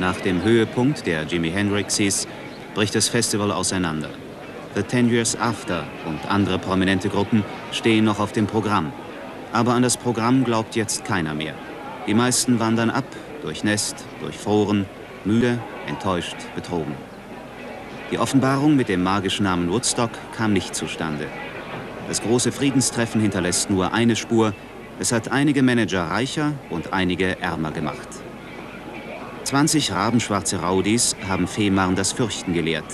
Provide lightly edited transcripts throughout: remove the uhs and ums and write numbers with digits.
Nach dem Höhepunkt der Jimi Hendrixes bricht das Festival auseinander. The 10 Years After und andere prominente Gruppen stehen noch auf dem Programm. Aber an das Programm glaubt jetzt keiner mehr. Die meisten wandern ab, durchnässt, durchfroren, müde, enttäuscht, betrogen. Die Offenbarung mit dem magischen Namen Woodstock kam nicht zustande. Das große Friedenstreffen hinterlässt nur eine Spur. Es hat einige Manager reicher und einige ärmer gemacht. 20 rabenschwarze Rowdies haben Fehmarn das Fürchten gelehrt.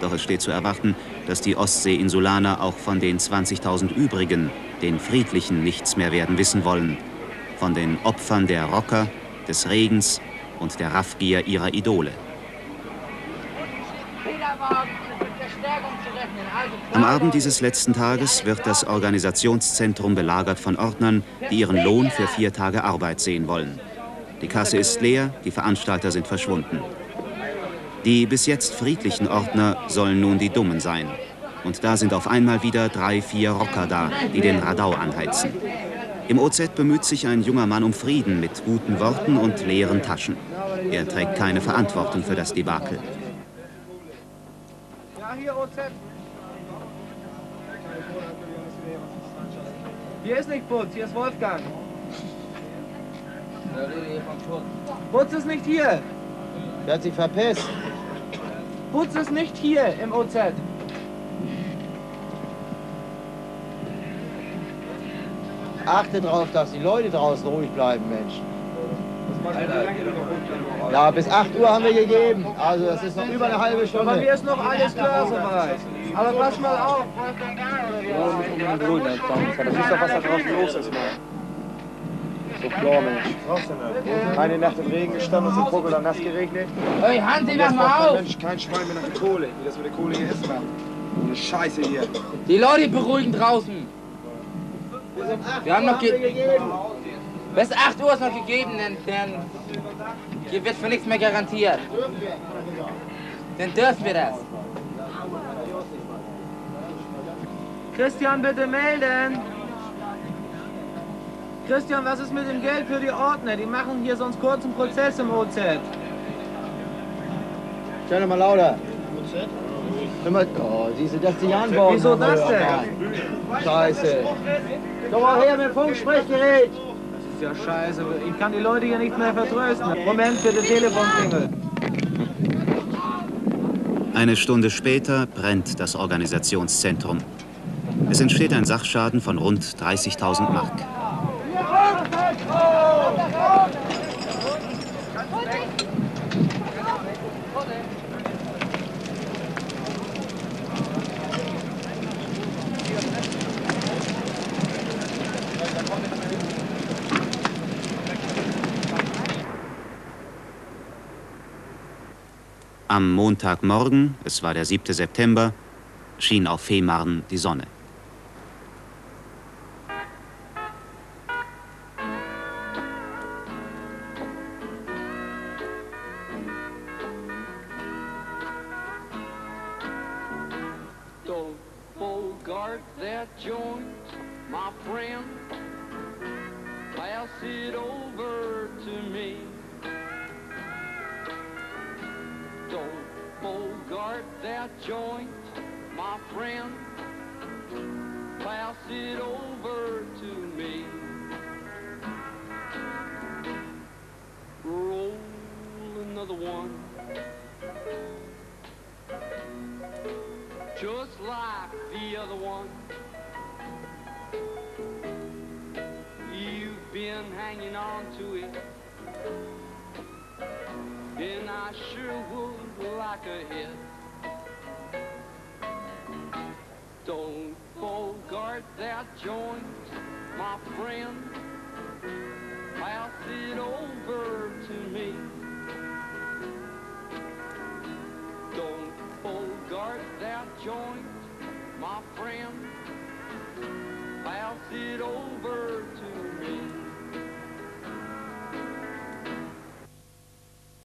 Doch es steht zu erwarten, dass die Ostsee-Insulaner auch von den 20.000 übrigen, den Friedlichen, nichts mehr werden wissen wollen. Von den Opfern der Rocker, des Regens und der Raffgier ihrer Idole. Am Abend dieses letzten Tages wird das Organisationszentrum belagert von Ordnern, die ihren Lohn für 4 Tage Arbeit sehen wollen. Die Kasse ist leer, die Veranstalter sind verschwunden. Die bis jetzt friedlichen Ordner sollen nun die Dummen sein. Und da sind auf einmal wieder 3, 4 Rocker da, die den Radau anheizen. Im OZ bemüht sich ein junger Mann um Frieden mit guten Worten und leeren Taschen. Er trägt keine Verantwortung für das Debakel. Ja, hier OZ. Hier ist nicht Putz, hier ist Wolfgang. Putz ist nicht hier. Der hat sich verpisst. Putz ist nicht hier im OZ. Achte darauf, dass die Leute draußen ruhig bleiben, Mensch. Ja, bis 8 Uhr haben wir gegeben. Also das ist noch über eine halbe Stunde. Aber mir ist noch alles klar soweit. Aber pass mal auf. Das ist doch, was da draußen los ist. So klar, Mensch. Eine Nacht im Regen gestanden, sind Vogel dann nass geregnet. Hey, Hand sie doch mal auf! Mensch, kein Schwein mehr nach der Kohle, wie das mit der Kohle hier ist, Mann. Eine Scheiße hier. Die Leute beruhigen draußen. Wir haben noch gegeben. Bis 8 Uhr ist noch gegeben, denn hier wird für nichts mehr garantiert. Dann dürfen wir das. Christian, bitte melden. Christian, was ist mit dem Geld für die Ordner? Die machen hier sonst kurzen Prozess im OZ. Stell doch mal lauter. OZ? Oh, siehst du, das die Antworten. Wieso das denn? Scheiße. Komm mal her mit dem Funksprechgerät. Das ist ja scheiße. Ich kann die Leute hier nicht mehr vertrösten. Moment, bitte Telefonklingel. Eine Stunde später brennt das Organisationszentrum. Es entsteht ein Sachschaden von rund 30.000 Mark. Am Montagmorgen, es war der 7. September, schien auf Fehmarn die Sonne. Joint, my friend, pass it over.